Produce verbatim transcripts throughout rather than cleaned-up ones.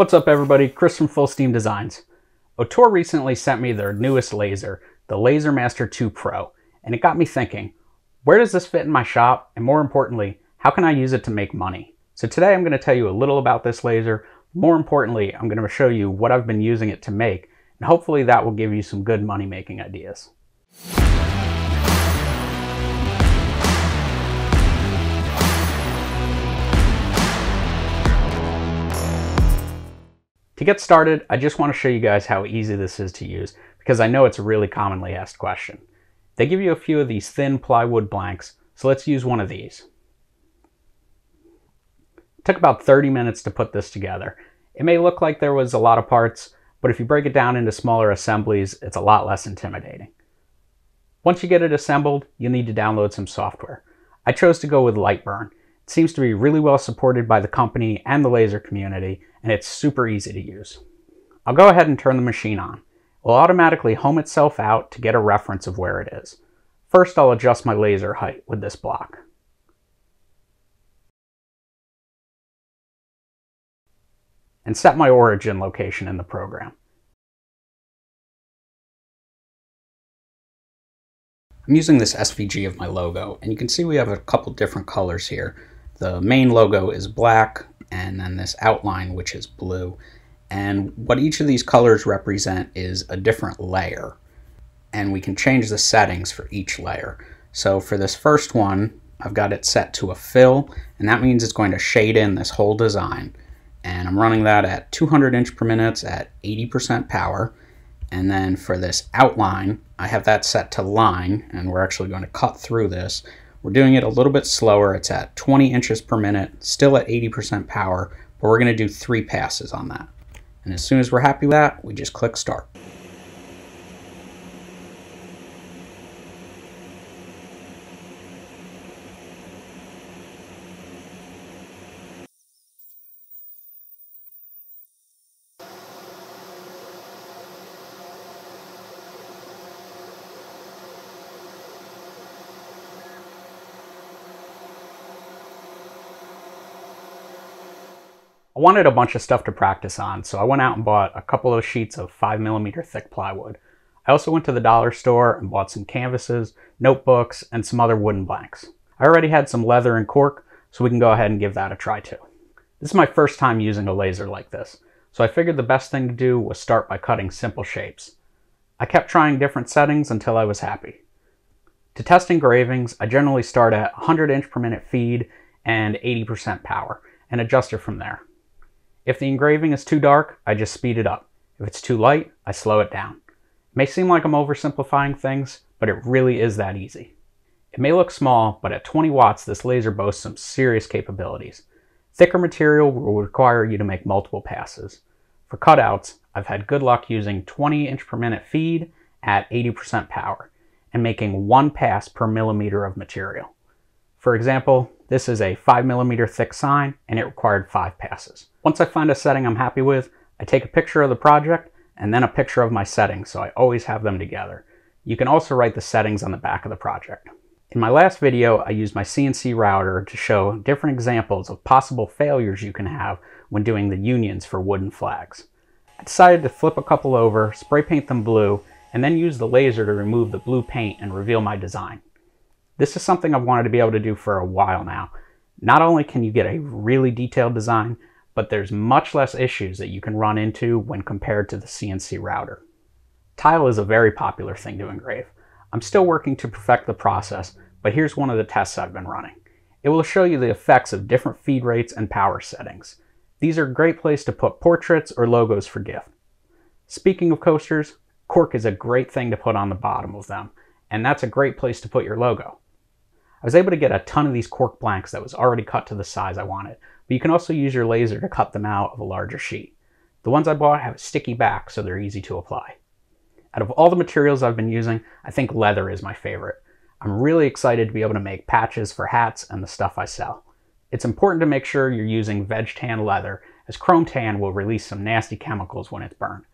What's up everybody, Chris from Full Steam Designs. Ortur recently sent me their newest laser, the Laser Master two Pro, and it got me thinking, where does this fit in my shop? And more importantly, how can I use it to make money? So today I'm going to tell you a little about this laser. More importantly, I'm going to show you what I've been using it to make, and hopefully that will give you some good money-making ideas. To get started, I just want to show you guys how easy this is to use, because I know it's a really commonly asked question. They give you a few of these thin plywood blanks, so let's use one of these. It took about thirty minutes to put this together. It may look like there was a lot of parts, but if you break it down into smaller assemblies, it's a lot less intimidating. Once you get it assembled, you'll need to download some software. I chose to go with Lightburn. It seems to be really well supported by the company and the laser community, and it's super easy to use. I'll go ahead and turn the machine on. It will automatically home itself out to get a reference of where it is. First, I'll adjust my laser height with this block. And set my origin location in the program. I'm using this S V G of my logo, and you can see we have a couple different colors here. The main logo is black, and then this outline, which is blue. And what each of these colors represent is a different layer. And we can change the settings for each layer. So for this first one, I've got it set to a fill, and that means it's going to shade in this whole design. And I'm running that at two hundred inch per minutes at eighty percent power. And then for this outline, I have that set to line, and we're actually going to cut through this. We're doing it a little bit slower. It's at twenty inches per minute, still at eighty percent power, but we're going to do three passes on that. And as soon as we're happy with that, we just click start. I wanted a bunch of stuff to practice on, so I went out and bought a couple of sheets of five millimeter thick plywood. I also went to the dollar store and bought some canvases, notebooks, and some other wooden blanks. I already had some leather and cork, so we can go ahead and give that a try too. This is my first time using a laser like this, so I figured the best thing to do was start by cutting simple shapes. I kept trying different settings until I was happy. To test engravings, I generally start at one hundred inch per minute feed and eighty percent power, and adjust it from there. If the engraving is too dark, I just speed it up. If it's too light, I slow it down. It may seem like I'm oversimplifying things, but it really is that easy. It may look small, but at twenty watts, this laser boasts some serious capabilities. Thicker material will require you to make multiple passes. For cutouts, I've had good luck using twenty inch per minute feed at eighty percent power and making one pass per millimeter of material. For example, this is a five millimeter thick sign, and it required five passes. Once I find a setting I'm happy with, I take a picture of the project and then a picture of my settings, so I always have them together. You can also write the settings on the back of the project. In my last video, I used my C N C router to show different examples of possible failures you can have when doing the unions for wooden flags. I decided to flip a couple over, spray paint them blue, and then use the laser to remove the blue paint and reveal my design. This is something I've wanted to be able to do for a while now. Not only can you get a really detailed design, but there's much less issues that you can run into when compared to the C N C router. Tile is a very popular thing to engrave. I'm still working to perfect the process, but here's one of the tests I've been running. It will show you the effects of different feed rates and power settings. These are a great place to put portraits or logos for gift. Speaking of coasters, cork is a great thing to put on the bottom of them, and that's a great place to put your logo. I was able to get a ton of these cork blanks that was already cut to the size I wanted, but you can also use your laser to cut them out of a larger sheet. The ones I bought have a sticky back, so they're easy to apply. Out of all the materials I've been using, I think leather is my favorite. I'm really excited to be able to make patches for hats and the stuff I sell. It's important to make sure you're using veg tan leather, as chrome tan will release some nasty chemicals when it's burned.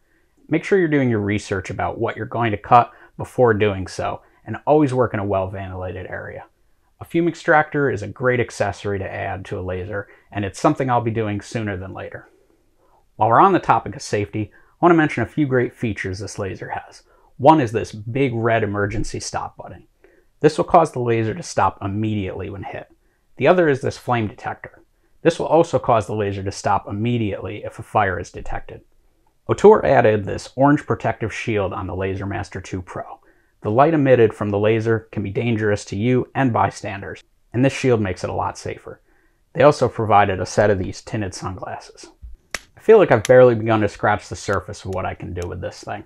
Make sure you're doing your research about what you're going to cut before doing so, and always work in a well-ventilated area. A fume extractor is a great accessory to add to a laser, and it's something I'll be doing sooner than later. While we're on the topic of safety, I want to mention a few great features this laser has. One is this big red emergency stop button. This will cause the laser to stop immediately when hit. The other is this flame detector. This will also cause the laser to stop immediately if a fire is detected. Ortur added this orange protective shield on the Laser Master two Pro. The light emitted from the laser can be dangerous to you and bystanders, and this shield makes it a lot safer. They also provided a set of these tinted sunglasses. I feel like I've barely begun to scratch the surface of what I can do with this thing.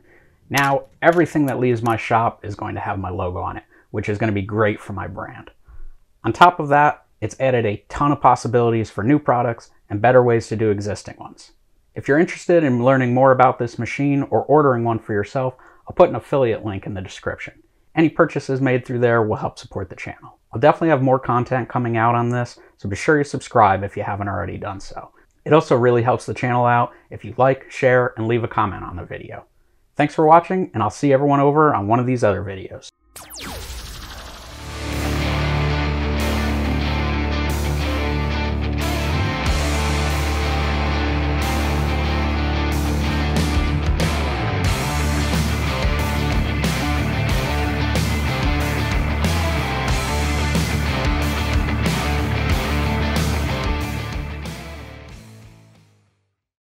Now, everything that leaves my shop is going to have my logo on it, which is going to be great for my brand. On top of that, it's added a ton of possibilities for new products and better ways to do existing ones. If you're interested in learning more about this machine or ordering one for yourself, I'll put an affiliate link in the description. Any purchases made through there will help support the channel. I'll definitely have more content coming out on this, so be sure you subscribe if you haven't already done so. It also really helps the channel out if you like, share, and leave a comment on the video. Thanks for watching, and I'll see everyone over on one of these other videos.